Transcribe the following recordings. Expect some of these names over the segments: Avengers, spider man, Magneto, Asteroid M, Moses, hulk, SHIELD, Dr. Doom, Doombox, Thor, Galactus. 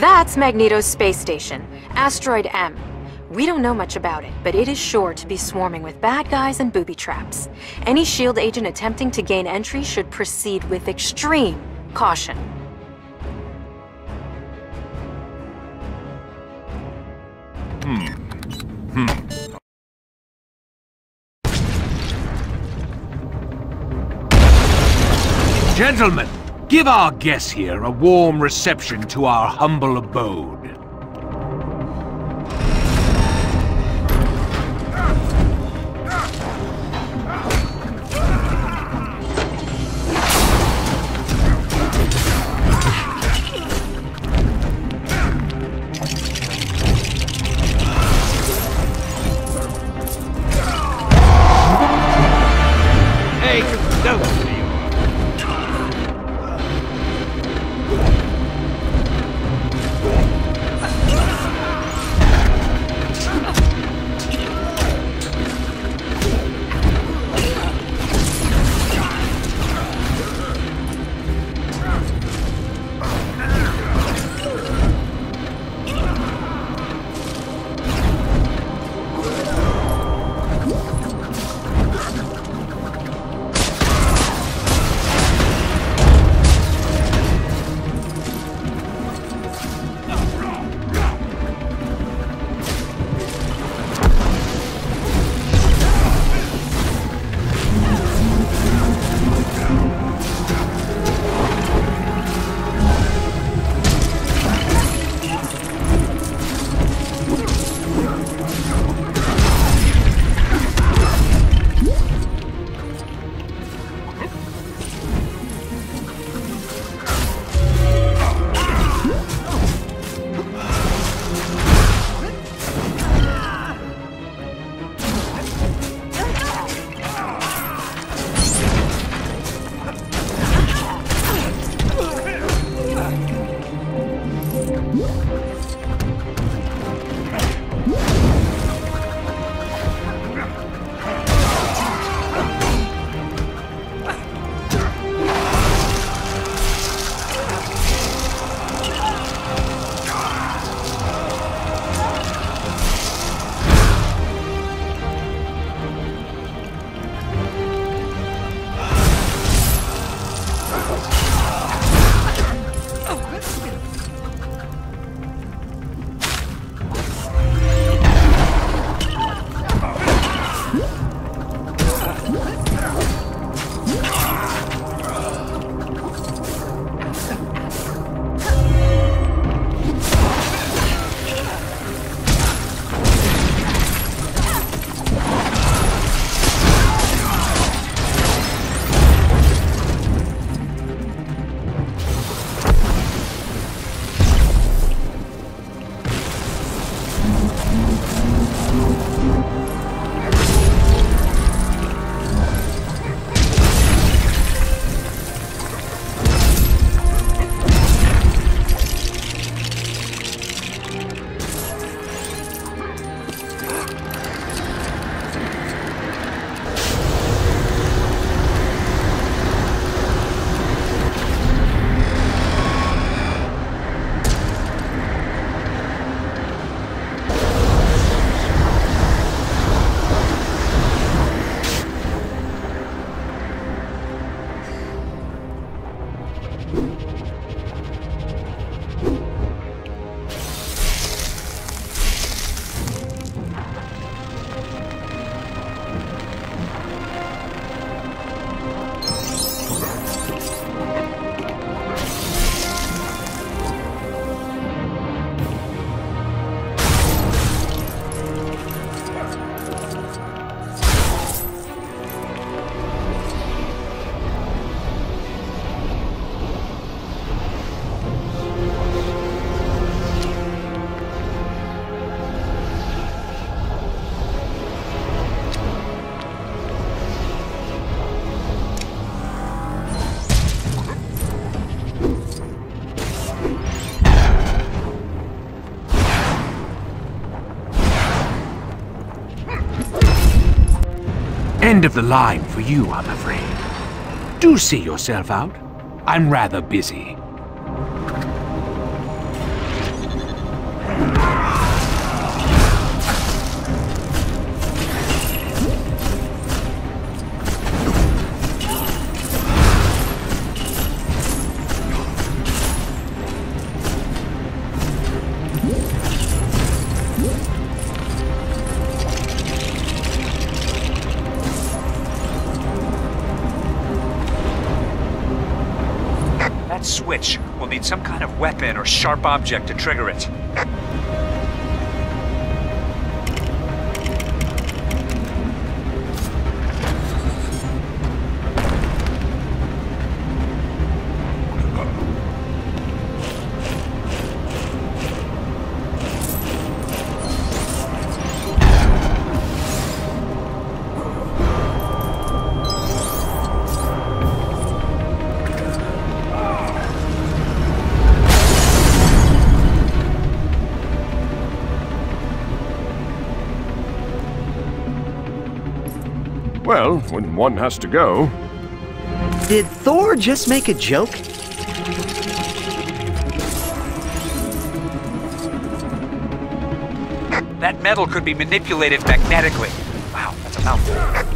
That's Magneto's space station, Asteroid M. We don't know much about it, but it is sure to be swarming with bad guys and booby traps. Any SHIELD agent attempting to gain entry should proceed with extreme caution. Gentlemen, give our guests here a warm reception to our humble abode. End of the line for you, I'm afraid. Do see yourself out. I'm rather busy. switch. We'll need some kind of weapon or sharp object to trigger it. Well, when one has to go... Did Thor just make a joke? That metal could be manipulated magnetically. Wow, that's a mouthful.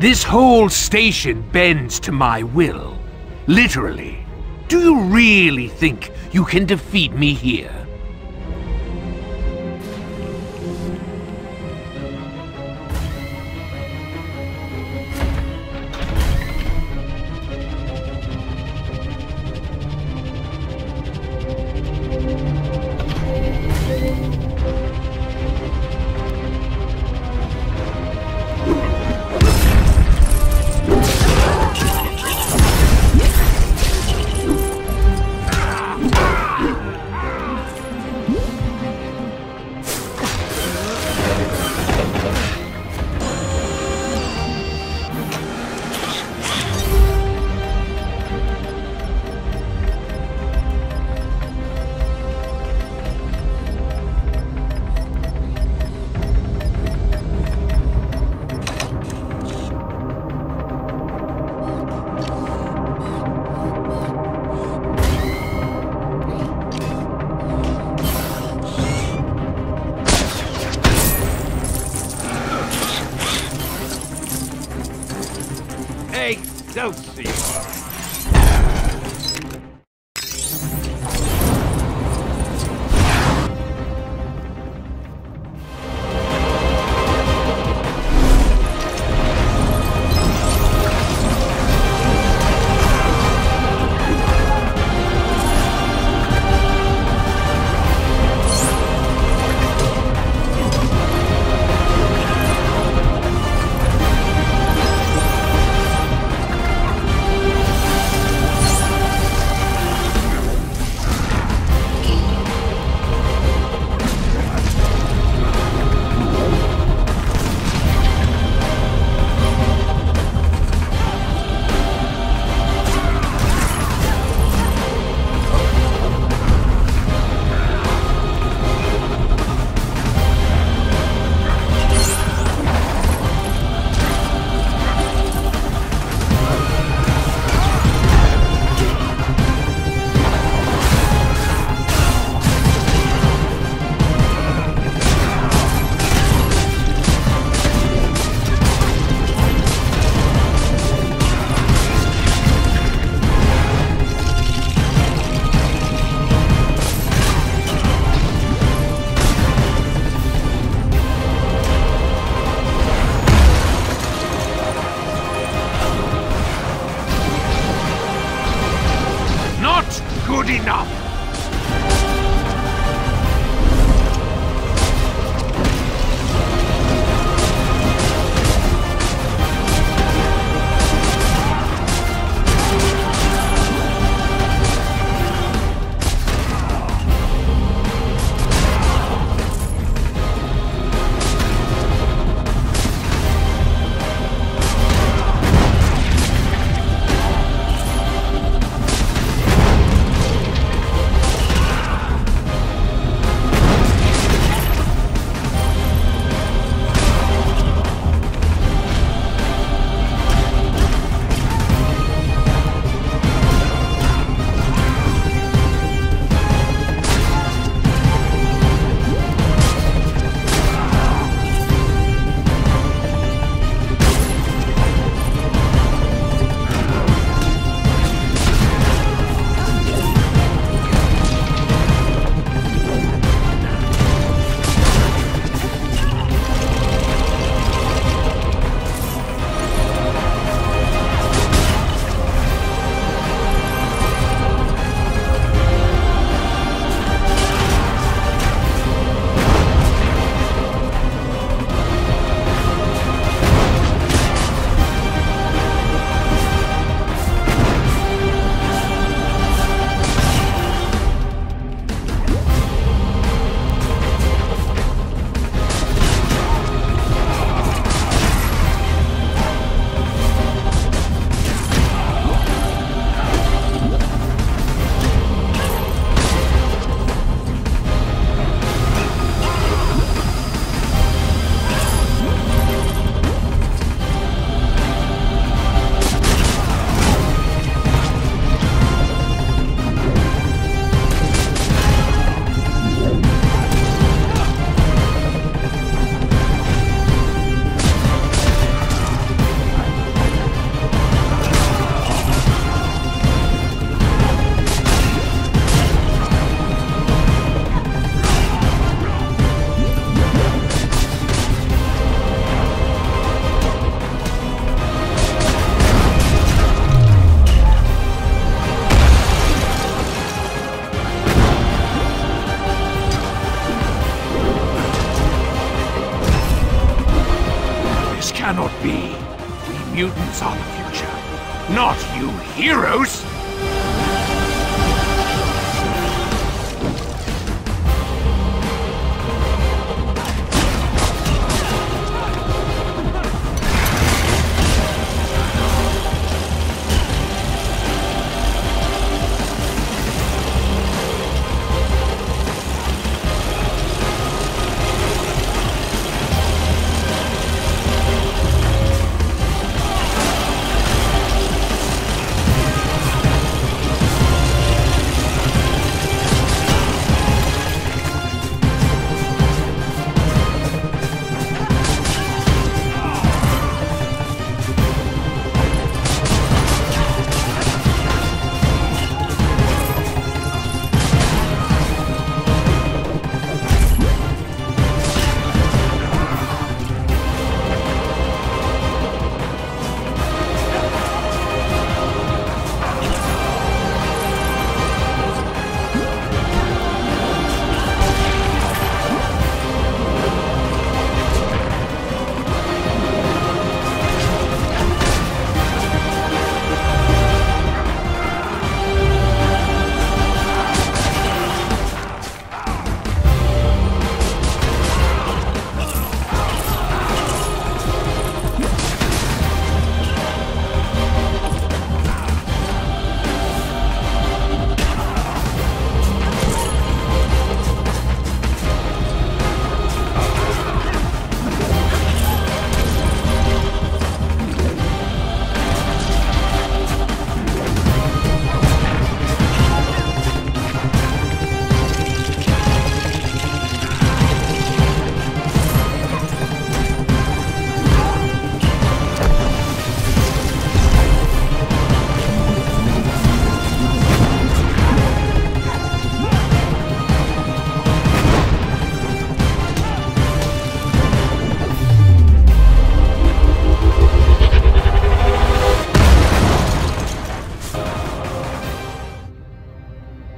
This whole station bends to my will. Literally. Do you really think you can defeat me here? Don't see you. mutants are the future, not you heroes!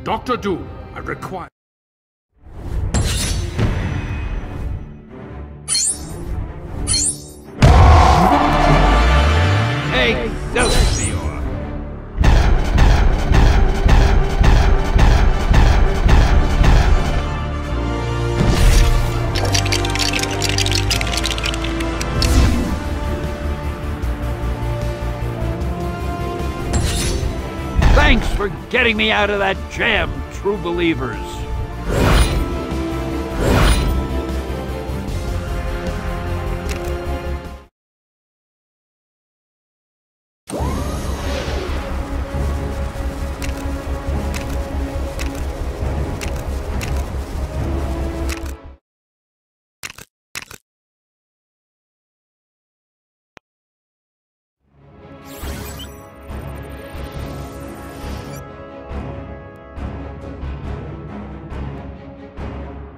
Dr. Doom, I require... Hey, those are your... Thanks for getting me out of that jam. True believers.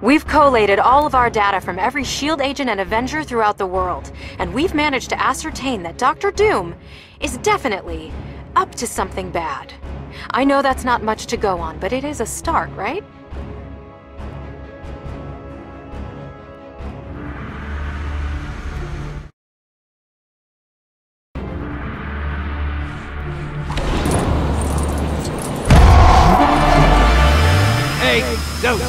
We've collated all of our data from every SHIELD agent and Avenger throughout the world, and we've managed to ascertain that Dr. Doom is definitely up to something bad. I know that's not much to go on, but it is a start, right? Hey, don't!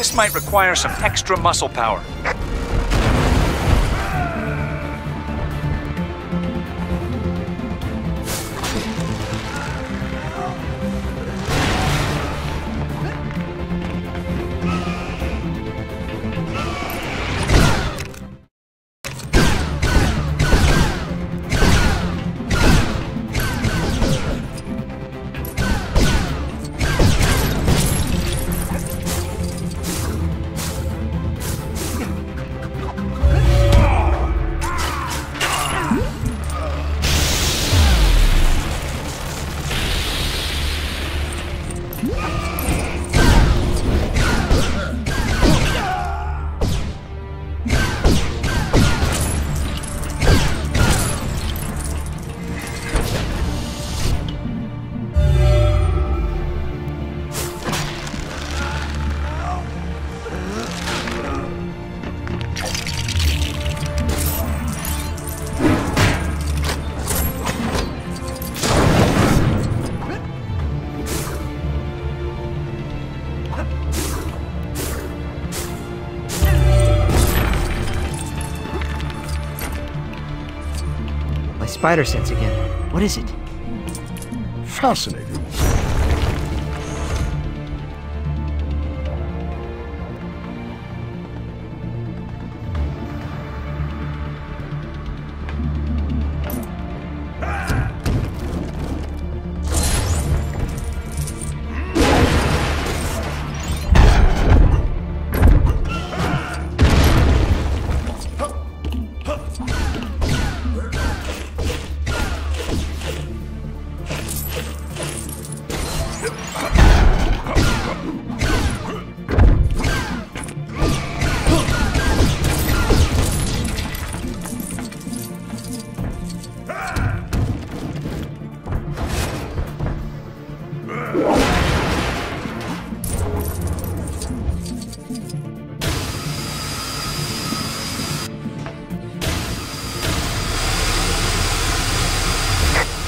This might require some extra muscle power. Spider sense again. What is it? Fascinating.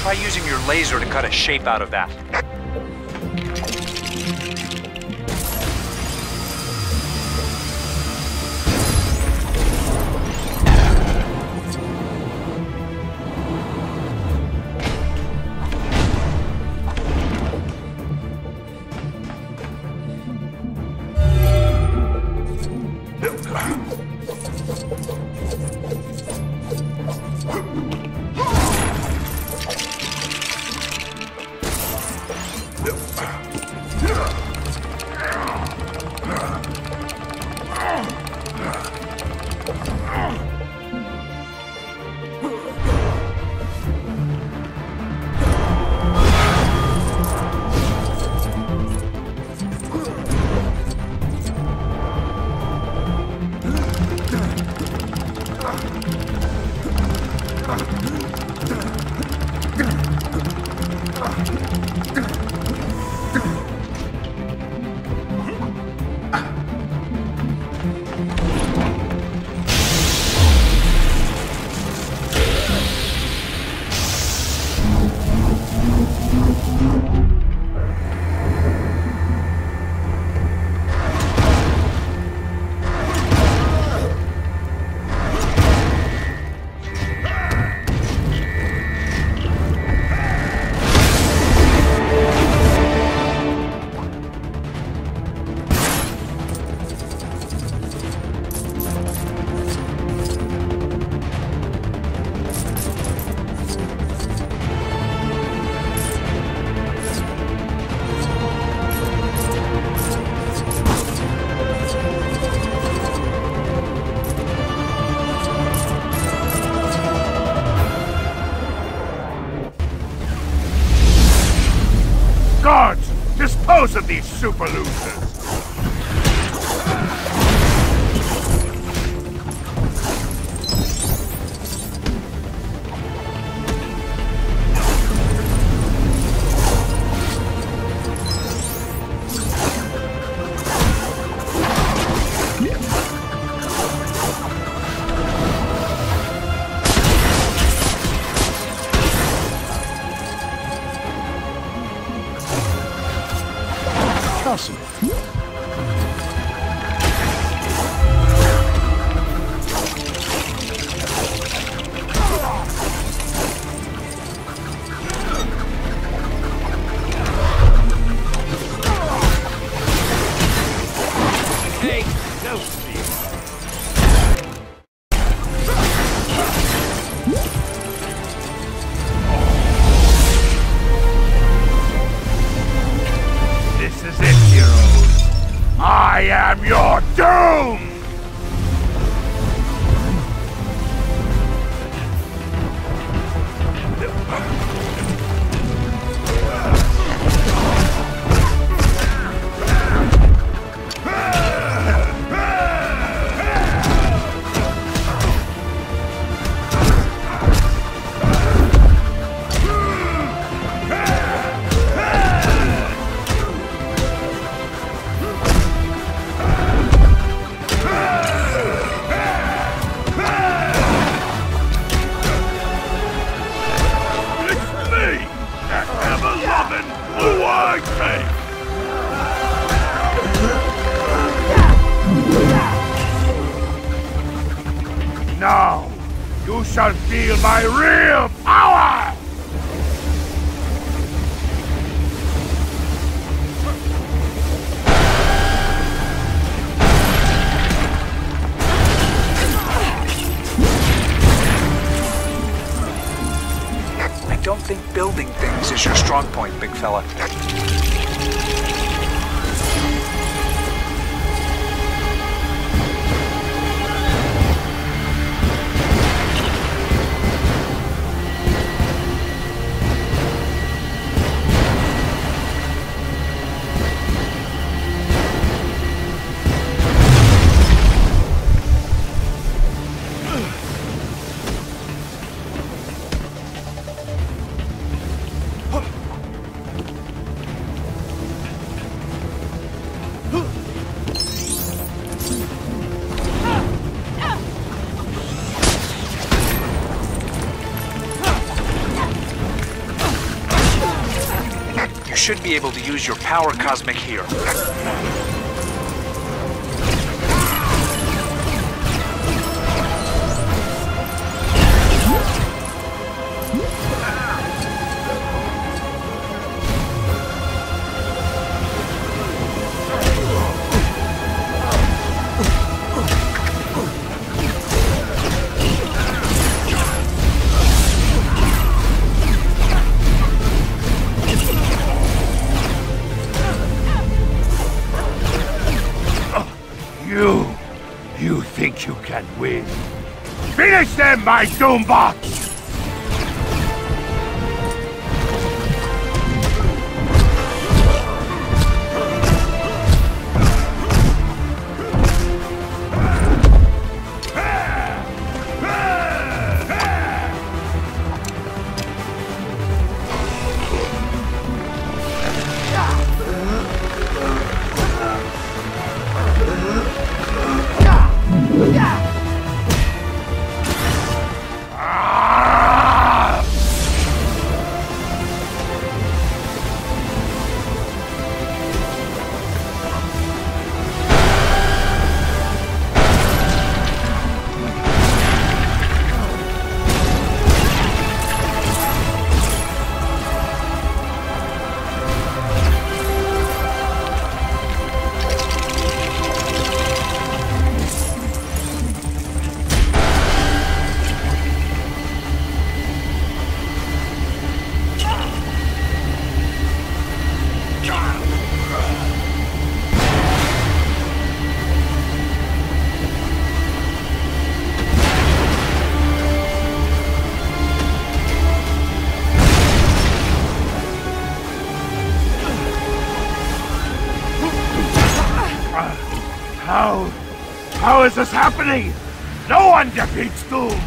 Try using your laser to cut a shape out of that. Of these super losers. Awesome. shall feel my real power! I don't think building things is your strong point, big fella. Should be able to use your power cosmic here. You can win. Finish them, my Doombox! How is this happening? No one defeats Doom!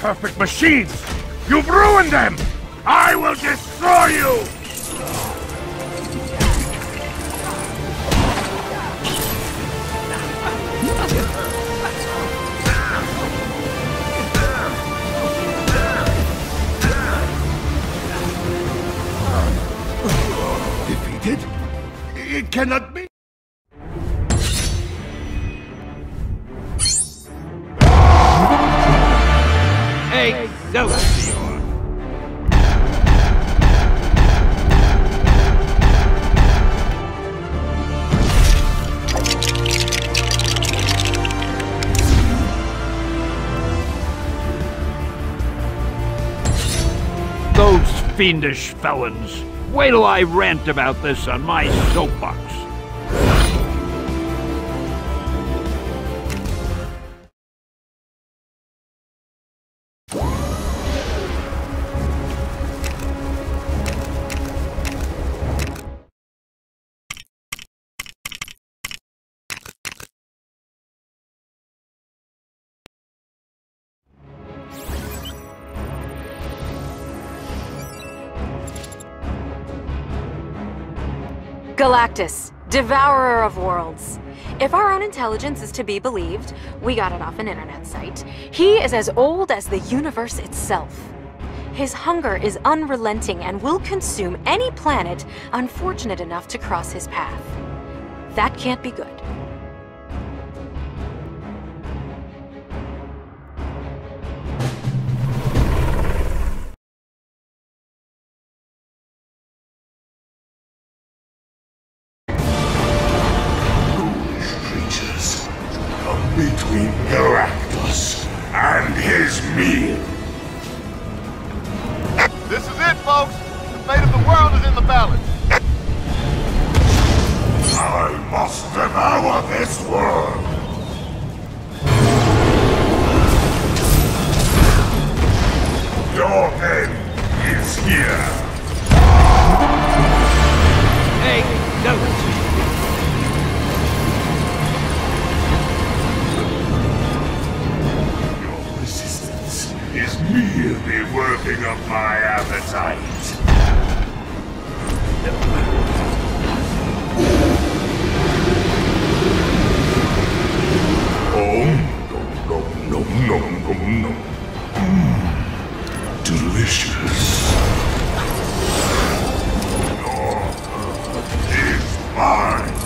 Perfect machines! You've ruined them! I will destroy you! Defeated? It cannot be! fiendish felons. Wait till I rant about this on my soapbox. Galactus, devourer of worlds. If our own intelligence is to be believed, we got it off an internet site, he is as old as the universe itself. His hunger is unrelenting and will consume any planet unfortunate enough to cross his path. That can't be good. Between Galactus and his meal. This is it, folks. The fate of the world is in the balance. I must devour this world. Your end is here. Hey, no. Is merely working up my appetite. Nom nom nom nom nom nom. Delicious. Your earth is mine.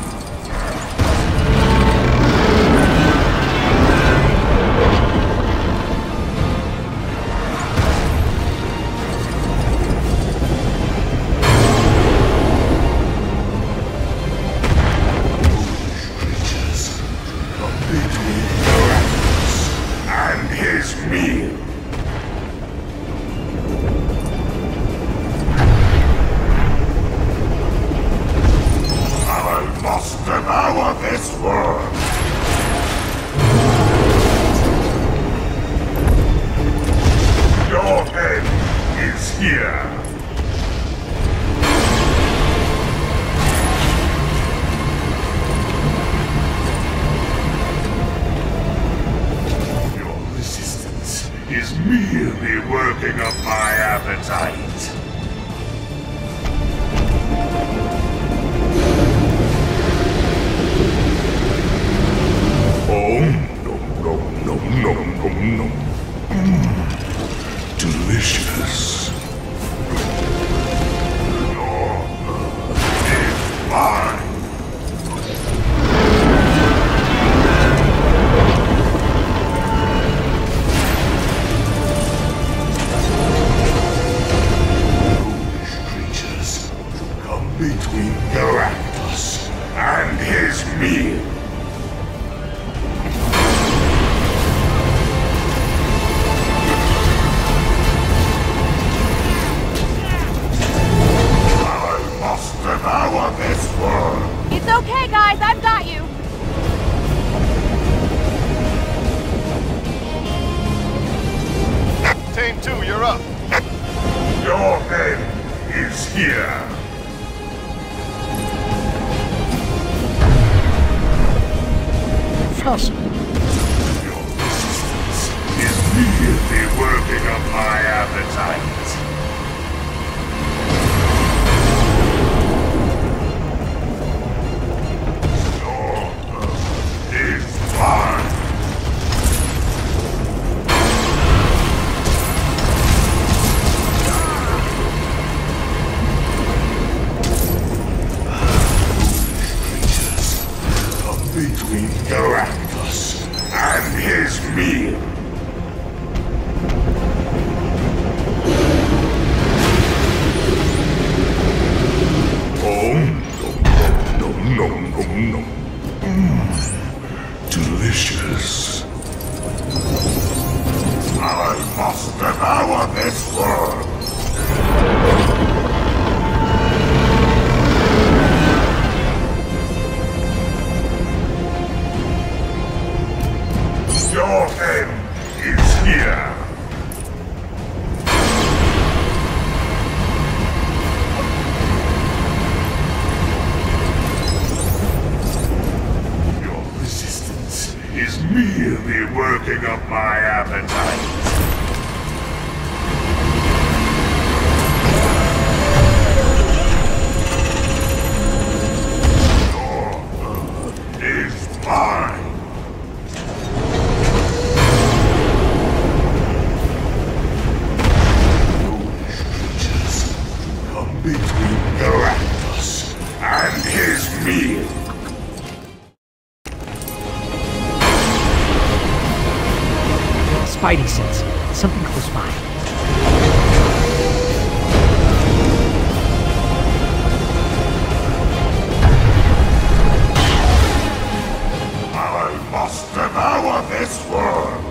I must devour this world! here. Your resistance is merely working up my appetite. Spidey sense. Something close by. I must devour this world!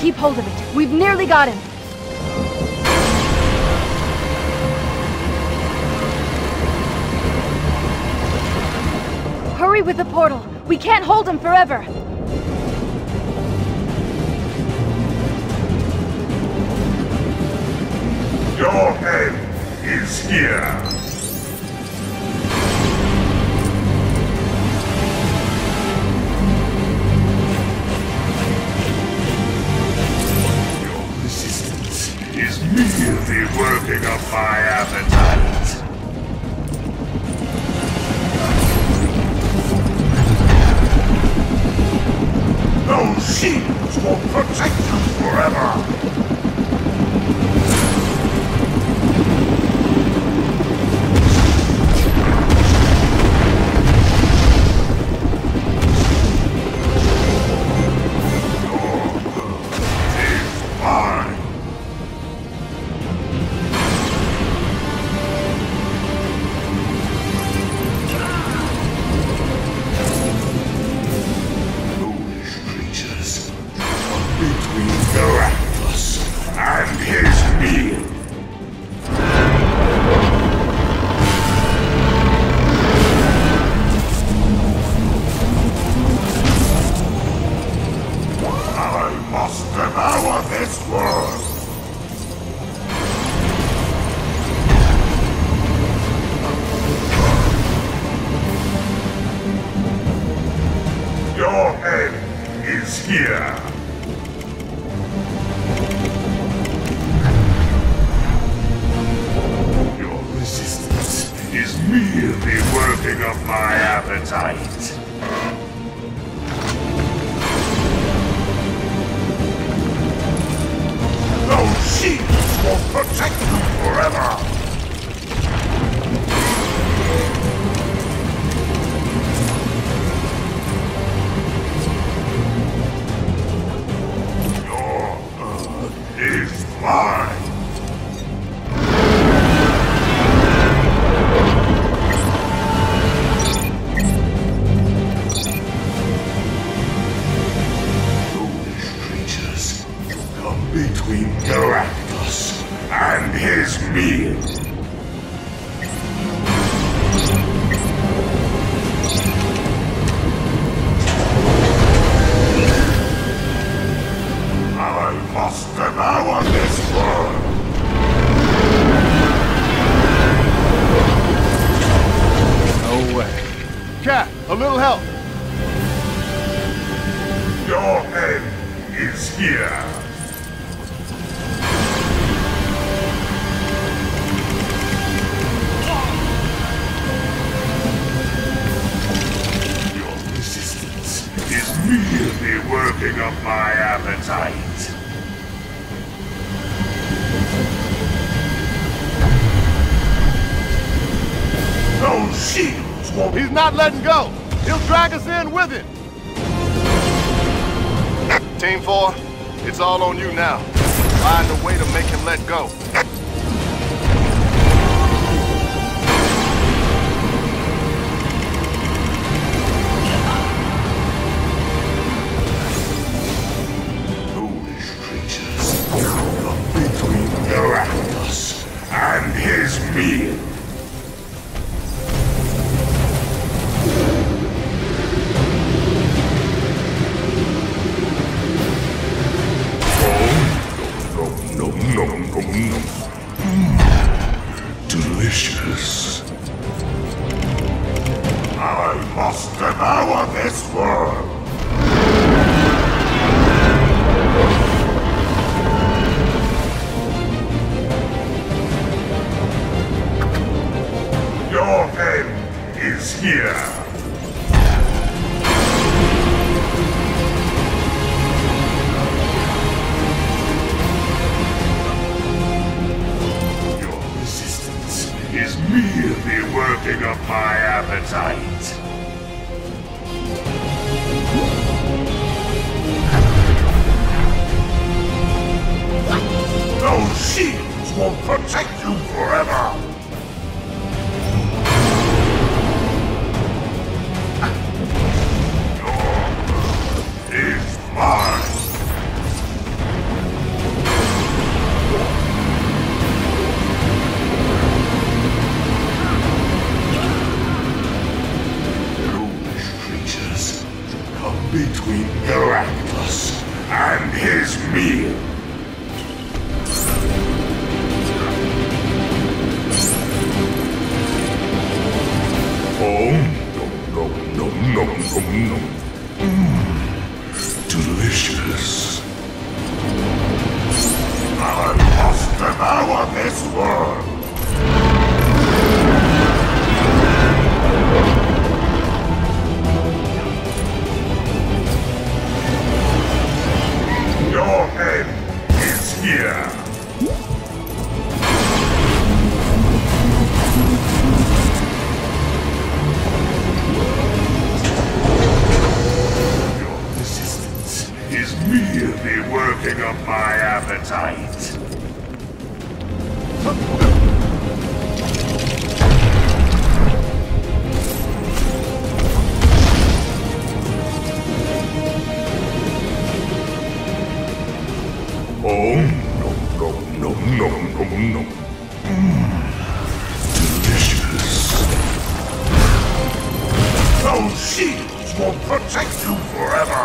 Keep hold of it. We've nearly got him. Hurry with the portal. We can't hold him forever. Your end is here! Your resistance is merely working up my appetite! Those shields will protect you forever! He's not letting go. He'll drag us in with him. Team 4, it's all on you now. Find a way to make him let go. Foolish creatures, look between Galactus and his meal. appetite. Those shields will protect you forever! Your birth is mine! Foolish creatures to come between Galactus and his meal! Delicious. I must devour this world. Your end is here. Merely working up my appetite. Oh, no. Delicious. Those shields will protect you forever.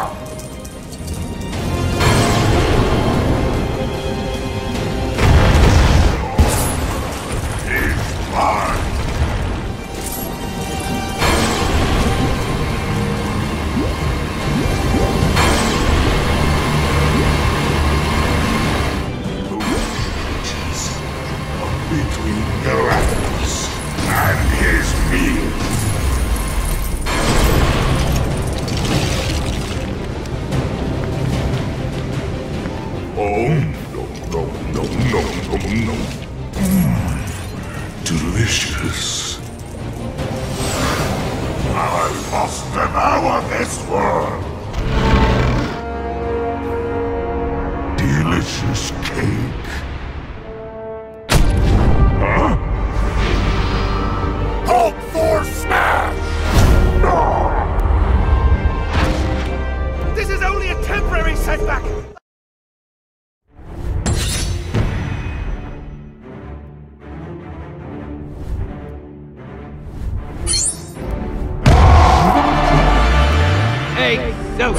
Delicious. I must devour this world. Delicious cake. Huh? Hulk Thor smash! No! This is only a temporary setback. No!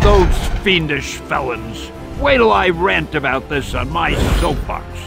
Those fiendish felons! Wait till I rant about this on my soapbox!